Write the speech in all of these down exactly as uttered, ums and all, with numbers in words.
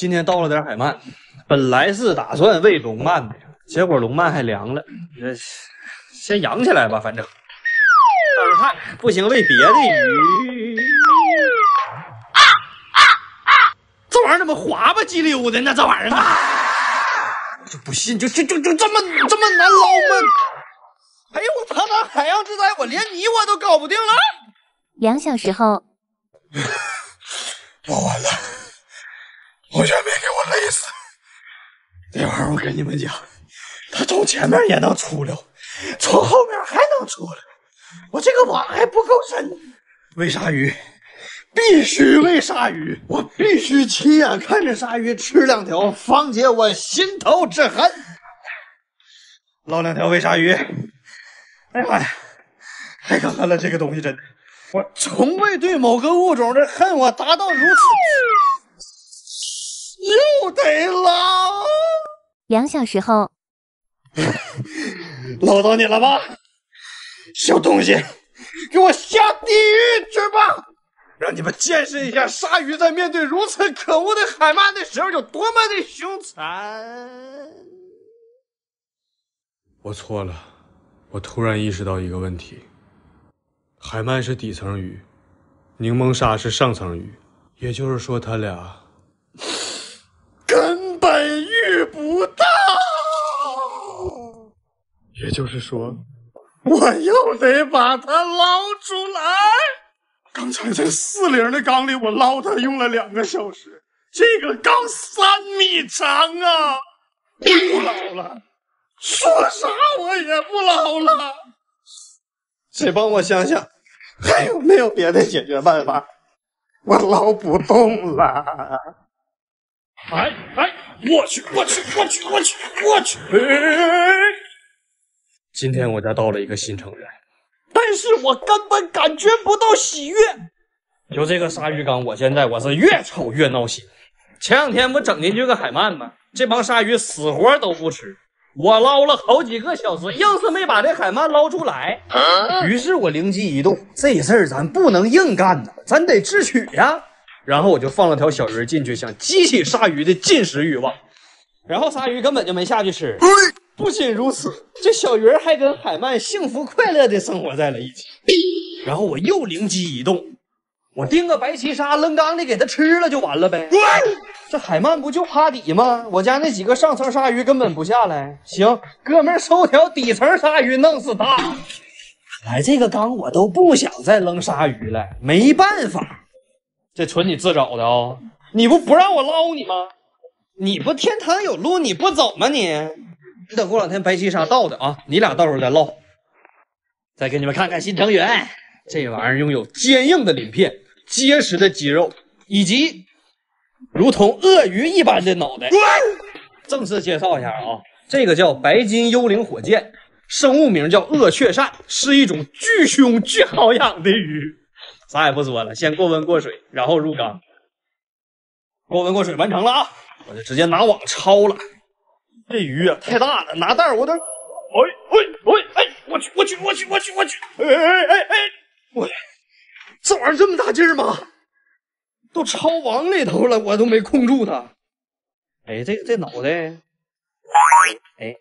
今天到了点海鳗，本来是打算喂龙鳗的，结果龙鳗还凉了，先养起来吧，反正但是看不行喂别的鱼。啊啊啊、这玩意儿怎么滑吧叽溜的呢？这玩意儿啊，就不信，就就就就这么这么难捞吗？哎呦我堂堂海洋之灾，我连你我都搞不定了。两小时后，我完了，我全没给我累死。这玩意儿我跟你们讲，他从前面也能出溜，从后面还能出溜，我这个网还不够深。喂鲨鱼，必须喂鲨鱼，我必须亲眼看着鲨鱼吃两条，方解我心头之恨。捞两条喂鲨鱼，哎呀妈呀，太可恨了！这个东西真的，我从未对某个物种的恨我达到如此，又得捞。两小时后，捞到你了吧，小东西，给我下地狱去吧！让你们见识一下鲨鱼在面对如此可恶的海鳗的时候有多么的凶残。我错了，我突然意识到一个问题：海鳗是底层鱼，柠檬鲨是上层鱼，也就是说，它俩根本遇不到。也就是说，我又得把它捞出来。刚才在四零的缸里，我捞它用了两个小时，这个缸三米长啊！不捞了。说啥我也不捞了，谁帮我想想，还有没有别的解决办法？我捞不动了！哎哎，我去我去我去我去我去！今天我家到了一个新成员，但是我根本感觉不到喜悦。就这个鲨鱼缸，我现在我是越瞅越闹心。前两天不整进去个海鳗吗？这帮鲨鱼死活都不吃。我捞了好几个小时，硬是没把这海鳗捞出来。于是我灵机一动，这事儿咱不能硬干呐，咱得智取呀。然后我就放了条小鱼进去，想激起鲨鱼的进食欲望。然后鲨鱼根本就没下去吃。不仅如此，这小鱼还跟海鳗幸福快乐地生活在了一起。然后我又灵机一动，我盯个白鳍鲨扔缸里给它吃了就完了呗。这海鳗不就趴底吗？我家那几个上层鲨鱼根本不下来。行，哥们儿收条底层鲨鱼弄死它。来这个缸我都不想再扔鲨鱼了，没办法。这纯你自找的哦，你不不让我捞你吗？你不天堂有路你不走吗你？你等过两天白鳍鲨到的啊，你俩到时候再捞。再给你们看看新成员，这玩意儿拥有坚硬的鳞片、结实的肌肉以及如同鳄鱼一般的脑袋。正式介绍一下啊，这个叫白金幽灵火箭，生物名叫鳄雀鳝，是一种巨凶巨好养的鱼。啥也不说了，先过温过水，然后入缸。过温过水完成了啊，我就直接拿网抄了。这鱼啊太大了，拿袋我都，哎哎哎哎，我去我去我去我去我去，哎哎哎哎，我这玩意儿这么大劲儿吗？都抄网里头了，我都没控住他。哎，这这脑袋，哎，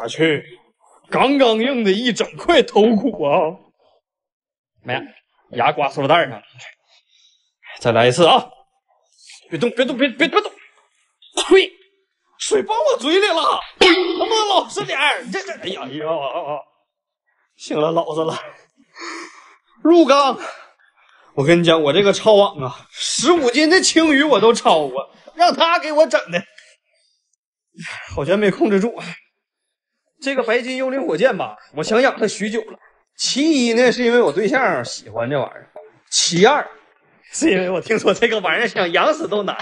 我去，刚刚硬的一整块头骨啊！没呀，牙刮塑料袋上了。再来一次啊！别动，别动，别别别动！呸，水崩我嘴里了！能不能老实点儿？这这，哎呀呀！行了，老实了，入缸。我跟你讲，我这个抄网啊，十五斤的青鱼我都抄过，让他给我整的，好像没控制住。这个白金幽灵火箭吧，我想养它许久了。其一呢，是因为我对象喜欢这玩意儿；其二，是因为我听说这个玩意儿想养死都难。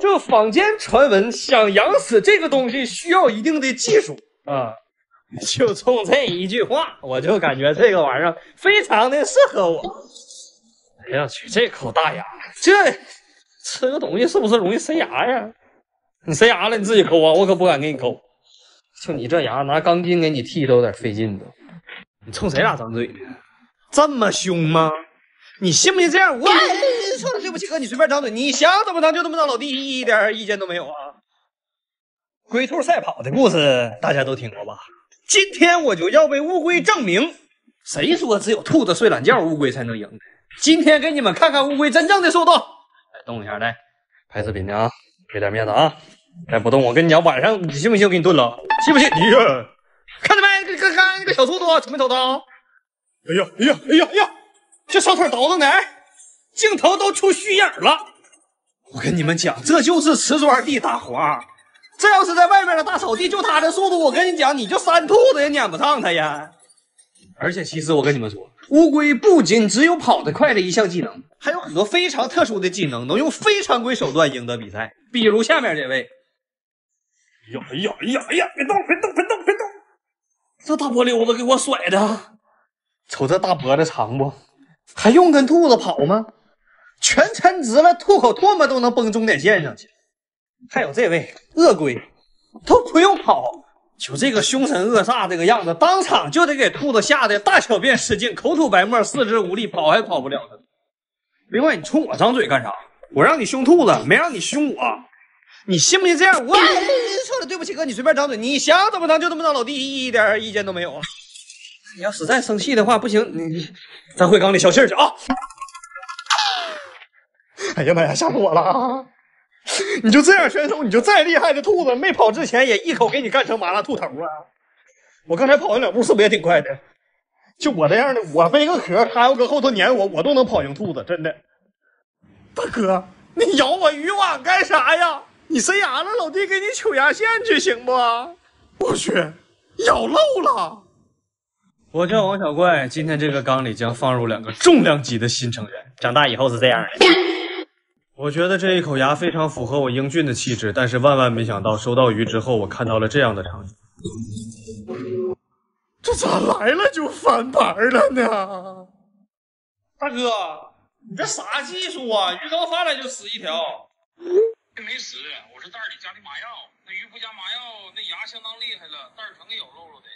这坊间传闻，想养死这个东西需要一定的技术啊。就冲这一句话，我就感觉这个玩意儿非常的适合我。哎呀去，这口大牙，这吃个东西是不是容易塞牙呀？你塞牙了你自己抠啊，我可不敢给你抠。就你这牙，拿钢筋给你剃都有点费劲的。你冲谁俩张嘴呢？这么凶吗？你信不信这样我？错了，对不起哥，你随便张嘴，你想怎么当就怎么当，老弟一点意见都没有啊。龟兔赛跑的故事大家都听过吧？今天我就要为乌龟证明，谁说只有兔子睡懒觉，乌龟才能赢的？今天给你们看看乌龟真正的速度。来动一下，来拍视频的啊，给点面子啊！再不动，我跟你讲，晚上你信不信我给你炖了？信不信？你看着没？看看那个小兔兔，准备走刀。哎呀哎呀哎呀哎呀！这小腿倒腾的，镜头都出虚影了。我跟你们讲，这就是瓷砖地大黄。这要是在外面的大草地，就他的速度，我跟你讲，你就三兔子也撵不上他呀。而且，其实我跟你们说，乌龟不仅只有跑得快的一项技能，还有很多非常特殊的技能，能用非常规手段赢得比赛。比如下面这位。呀呀呀呀！别动，别动，别动，别动！这大波溜子给我甩的，瞅这大脖子长不？还用跟兔子跑吗？全抻直了，吐口唾沫都能崩终点线上去。还有这位鳄龟，都不用跑，就这个凶神恶煞这个样子，当场就得给兔子吓得大小便失禁，口吐白沫，四肢无力，跑还跑不了的。另外，你冲我张嘴干啥？我让你凶兔子，没让你凶我，你信不信这样？我错了，对不起哥，你随便张嘴，你想怎么当就怎么当，老弟一点意见都没有啊。你要实在生气的话，不行，你咱回缸里消气去啊！哎呀妈呀，吓死我了啊！你就这样选手，你就再厉害的兔子，没跑之前也一口给你干成麻辣兔头啊！我刚才跑完两步，是不是也挺快的？就我这样的，我背个壳，他要搁后头撵我，我都能跑赢兔子，真的。大哥，你咬我渔网干啥呀？你塞牙了，老弟给你取牙线去行不？我去，咬漏了。我叫王小怪，今天这个缸里将放入两个重量级的新成员，长大以后是这样的。我觉得这一口牙非常符合我英俊的气质，但是万万没想到收到鱼之后，我看到了这样的场景。这咋来了就翻牌了呢？大哥，你这啥技术啊？鱼刚上来就死一条，没死，我是袋里加的麻药，那鱼不加麻药，那牙相当厉害了，袋全给咬漏了的。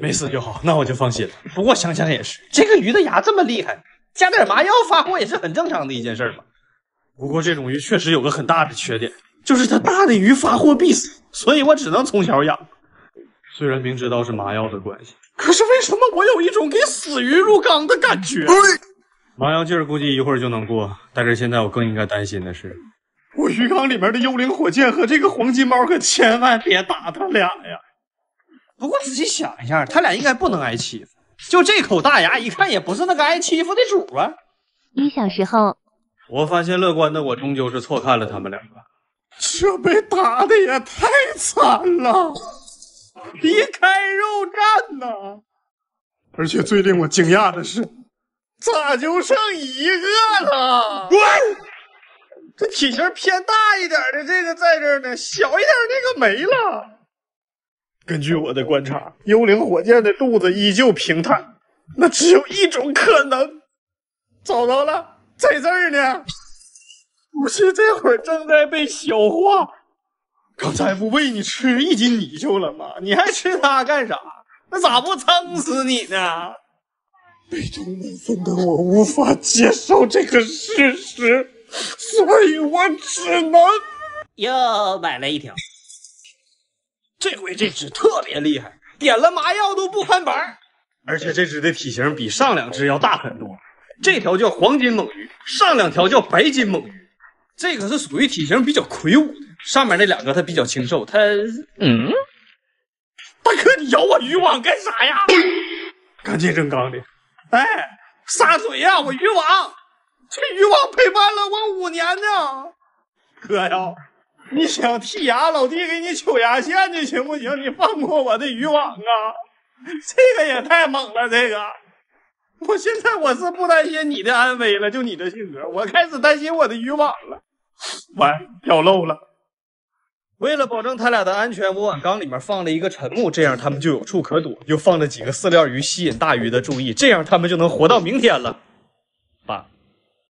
没死就好，那我就放心了。不过想想也是，这个鱼的牙这么厉害，加点麻药发货也是很正常的一件事嘛。不过这种鱼确实有个很大的缺点，就是它大的鱼发货必死，所以我只能从小养。虽然明知道是麻药的关系，可是为什么我有一种给死鱼入缸的感觉？麻药劲儿估计一会儿就能过，但是现在我更应该担心的是，我鱼缸里面的幽灵火箭和这个黄金猫可千万别打他俩呀。不过仔细想一下，他俩应该不能挨欺负，就这口大牙一看也不是那个挨欺负的主啊。一小时后，我发现乐观的我终究是错看了他们两个，这被打的也太惨了，离开肉绽呐！而且最令我惊讶的是，咋就剩一个了？滚！这体型偏大一点的这个在这儿呢，小一点那个没了。根据我的观察，幽灵火箭的肚子依旧平坦，那只有一种可能，找到了，在这儿呢。武器这会儿正在被消化，刚才不喂你吃一斤泥鳅了吗？你还吃它干啥？那咋不撑死你呢？被充满愤的我无法接受这个事实，所以我只能又买了一条。这回这只特别厉害，点了麻药都不翻牌，而且这只的体型比上两只要大很多。这条叫黄金猛鱼，上两条叫白金猛鱼。这个是属于体型比较魁梧的，上面那两个它比较清瘦。它嗯，大哥你咬我渔网干啥呀？赶紧扔缸里！哎，撒嘴呀、啊！我渔网，这渔网陪伴了我五年呢，哥呀！你想剔牙，老弟给你取牙线去行不行？你放过我的渔网啊！这个也太猛了，这个！我现在我是不担心你的安危了，就你的性格，我开始担心我的渔网了。完，掉漏了。为了保证他俩的安全，我往缸里面放了一个沉木，这样他们就有处可躲。又放了几个饲料鱼，吸引大鱼的注意，这样他们就能活到明天了。